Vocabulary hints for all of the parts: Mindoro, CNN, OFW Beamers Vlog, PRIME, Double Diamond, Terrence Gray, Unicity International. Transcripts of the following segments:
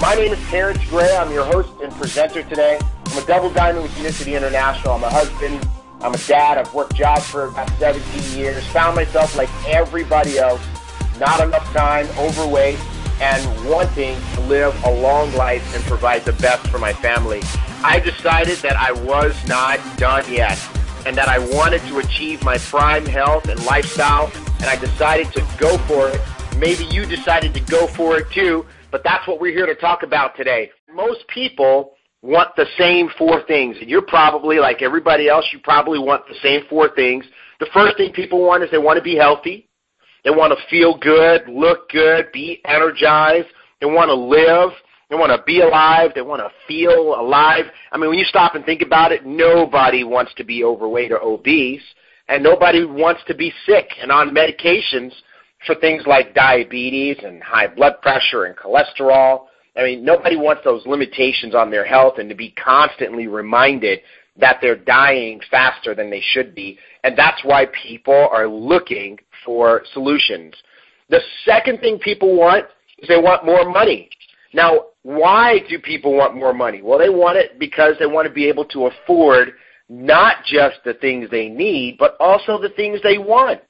My name is Terrence Gray. I'm your host and presenter today. I'm a double diamond with Unicity International. I'm a husband. I'm a dad. I've worked jobs for about 17 years. Found myself like everybody else, not enough time, overweight, and wanting to live a long life and provide the best for my family. I decided that I was not done yet and that I wanted to achieve my prime health and lifestyle, and I decided to go for it. Maybe you decided to go for it too. But that's what we're here to talk about today. Most people want the same four things. And you're probably, like everybody else, you probably want the same four things. The first thing people want is they want to be healthy. They want to feel good, look good, be energized. They want to live. They want to be alive. They want to feel alive. I mean, when you stop and think about it, nobody wants to be overweight or obese, and nobody wants to be sick and on medications for things like diabetes and high blood pressure and cholesterol. I mean, nobody wants those limitations on their health and to be constantly reminded that they're dying faster than they should be. And that's why people are looking for solutions. The second thing people want is they want more money. Now, why do people want more money? Well, they want it because they want to be able to afford not just the things they need, but also the things they want.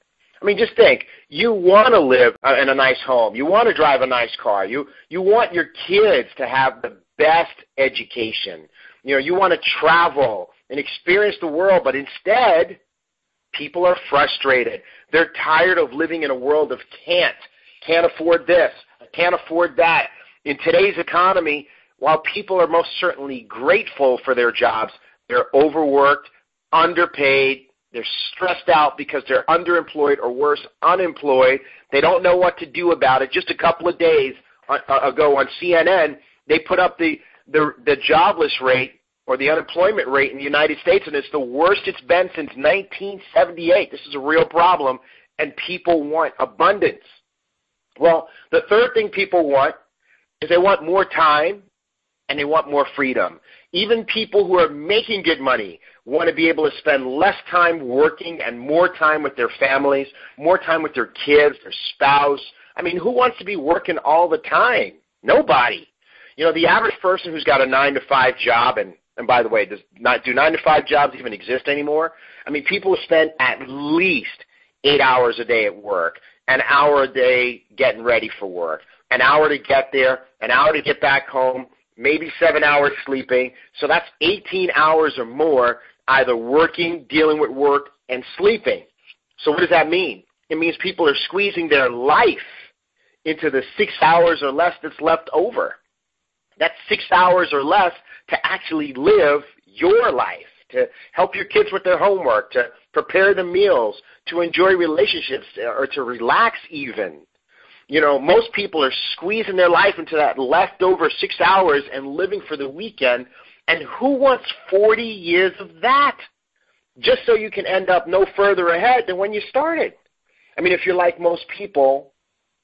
I mean, just think, you want to live in a nice home. You want to drive a nice car. You want your kids to have the best education. You know, you want to travel and experience the world, but instead, people are frustrated. They're tired of living in a world of can't afford this, can't afford that. In today's economy, while people are most certainly grateful for their jobs, they're overworked, underpaid. They're stressed out because they're underemployed or worse, unemployed. They don't know what to do about it. Just a couple of days ago on CNN, they put up the jobless rate or the unemployment rate in the United States, and it's the worst it's been since 1978. This is a real problem, and people want abundance. Well, the third thing people want is they want more time and they want more freedom. Even people who are making good money want to be able to spend less time working and more time with their families, more time with their kids, their spouse. I mean, who wants to be working all the time? Nobody. You know, the average person who's got a 9-to-5 job, and by the way, do 9-to-5 jobs even exist anymore? I mean, people spend at least 8 hours a day at work, an hour a day getting ready for work, an hour to get there, an hour to get back home, maybe 7 hours sleeping. So that's 18 hours or more either working, dealing with work, and sleeping. So what does that mean? It means people are squeezing their life into the 6 hours or less that's left over. That's 6 hours or less to actually live your life, to help your kids with their homework, to prepare the meals, to enjoy relationships, or to relax even. You know, most people are squeezing their life into that leftover 6 hours and living for the weekend, and who wants 40 years of that just so you can end up no further ahead than when you started? I mean, if you're like most people,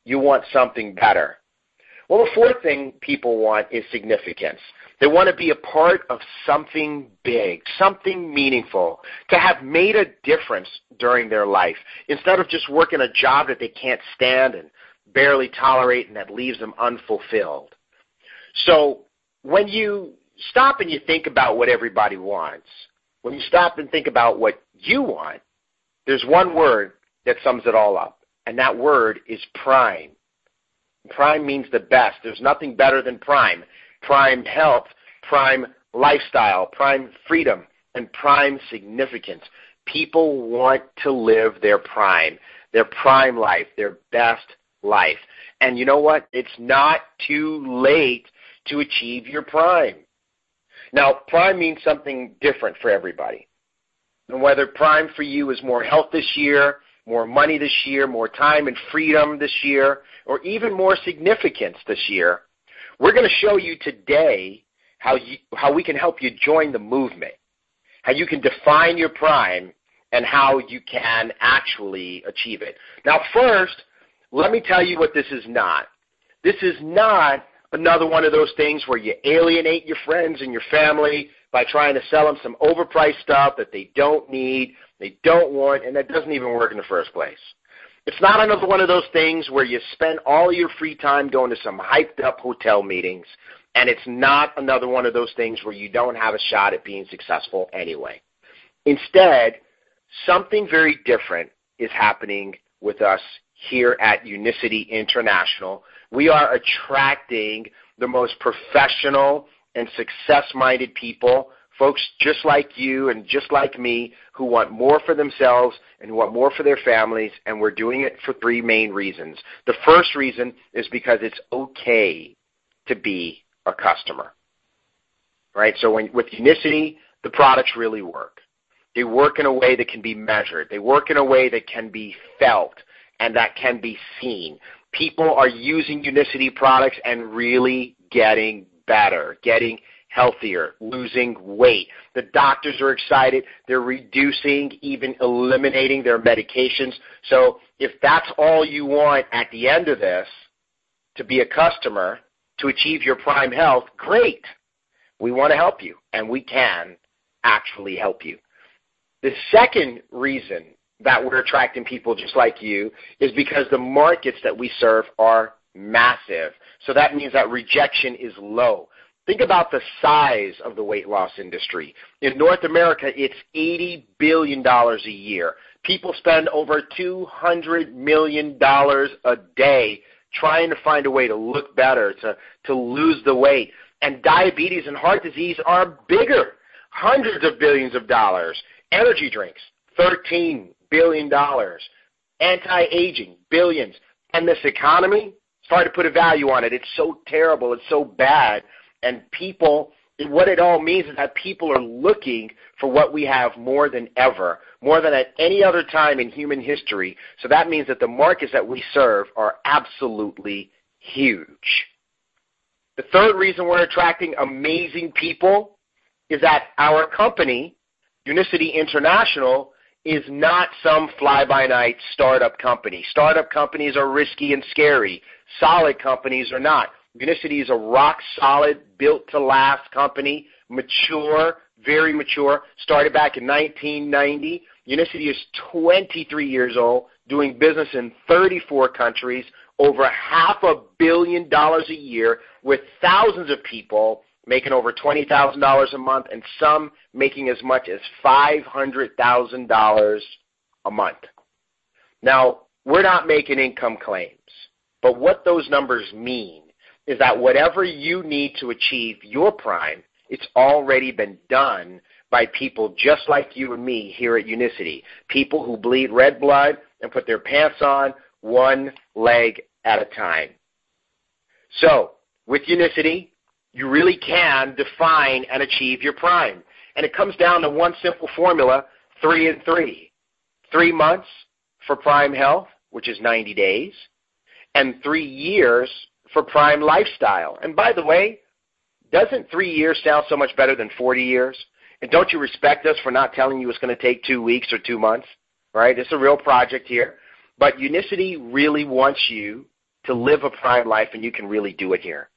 you want something better. Well, the fourth thing people want is significance. They want to be a part of something big, something meaningful, to have made a difference during their life instead of just working a job that they can't stand and barely tolerate and that leaves them unfulfilled. So when you stop and you think about what everybody wants, when you stop and think about what you want, there's one word that sums it all up, and that word is prime. Prime means the best. There's nothing better than prime. Prime health, prime lifestyle, prime freedom, and prime significance. People want to live their prime life, their best life. And you know what? It's not too late to achieve your prime. Now, prime means something different for everybody. And whether prime for you is more health this year, more money this year, more time and freedom this year, or even more significance this year, we're going to show you today how we can help you join the movement, how you can define your prime, and how you can actually achieve it. Now, first, let me tell you what this is not. This is not another one of those things where you alienate your friends and your family by trying to sell them some overpriced stuff that they don't need, they don't want, and that doesn't even work in the first place. It's not another one of those things where you spend all your free time going to some hyped-up hotel meetings, and it's not another one of those things where you don't have a shot at being successful anyway. Instead, something very different is happening with us here at Unicity International. We are attracting the most professional and success-minded people, folks just like you and just like me, who want more for themselves and who want more for their families, and we're doing it for three main reasons. The first reason is because it's okay to be a customer, right? So with Unicity, the products really work. They work in a way that can be measured. They work in a way that can be felt and that can be seen. People are using Unicity products and really getting better, getting healthier, losing weight. The doctors are excited. They're reducing, even eliminating their medications. So if that's all you want at the end of this, to be a customer, to achieve your prime health, great. We want to help you, and we can actually help you. The second reason that we're attracting people just like you is because the markets that we serve are massive. So that means that rejection is low. Think about the size of the weight loss industry. In North America, it's $80 billion a year. People spend over $200 million a day trying to find a way to look better, to lose the weight. And diabetes and heart disease are bigger, hundreds of billions of dollars. Energy drinks, $13 billion. Anti-aging, billions. And this economy, it's hard to put a value on it. It's so terrible. It's so bad. And people, what it all means is that people are looking for what we have more than ever, more than at any other time in human history. So that means that the markets that we serve are absolutely huge. The third reason we're attracting amazing people is that our company, Unicity International, is not some fly-by-night startup company. Startup companies are risky and scary. Solid companies are not. Unicity is a rock-solid, built-to-last company, mature, very mature, started back in 1990. Unicity is 23 years old, doing business in 34 countries, over $500 million a year, with thousands of people making over $20,000 a month, and some making as much as $500,000 a month. Now, we're not making income claims, but what those numbers mean is that whatever you need to achieve your prime, it's already been done by people just like you and me here at Unicity, people who bleed red blood and put their pants on one leg at a time. So, with Unicity, you really can define and achieve your prime. And it comes down to one simple formula, 3 and 3. 3 months for prime health, which is 90 days, and 3 years for prime lifestyle. And by the way, doesn't 3 years sound so much better than 40 years? And don't you respect us for not telling you it's going to take 2 weeks or 2 months, right? It's a real project here. But Unicity really wants you to live a prime life, and you can really do it here.